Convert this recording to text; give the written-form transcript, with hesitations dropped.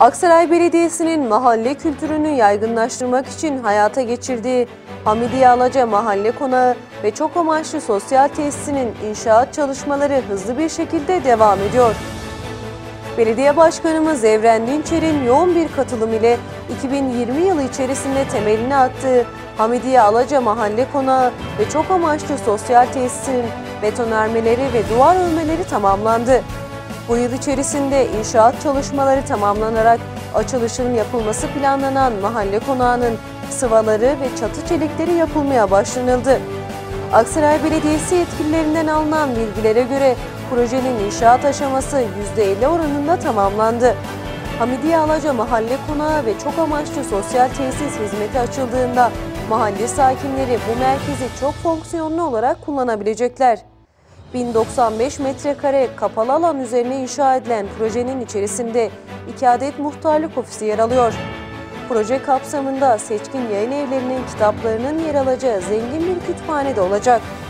Aksaray Belediyesi'nin mahalle kültürünü yaygınlaştırmak için hayata geçirdiği Hamidiye Alaca Mahalle Konağı ve çok amaçlı sosyal tesisinin inşaat çalışmaları hızlı bir şekilde devam ediyor. Belediye Başkanımız Evren Dinçer'in yoğun bir katılım ile 2020 yılı içerisinde temelini attığı Hamidiye Alaca Mahalle Konağı ve çok amaçlı sosyal tesisinin betonarmeleri ve duvar örmeleri tamamlandı. Bu yıl içerisinde inşaat çalışmaları tamamlanarak açılışının yapılması planlanan mahalle konağının sıvaları ve çatı çelikleri yapılmaya başlanıldı. Aksaray Belediyesi yetkililerinden alınan bilgilere göre projenin inşaat aşaması %50 oranında tamamlandı. Hamidiye Alaca Mahalle Konağı ve çok amaçlı sosyal tesis hizmeti açıldığında mahalle sakinleri bu merkezi çok fonksiyonlu olarak kullanabilecekler. 1095 metrekare kapalı alan üzerine inşa edilen projenin içerisinde 2 adet muhtarlık ofisi yer alıyor. Proje kapsamında seçkin yayın evlerinin kitaplarının yer alacağı zengin bir kütüphane de olacak.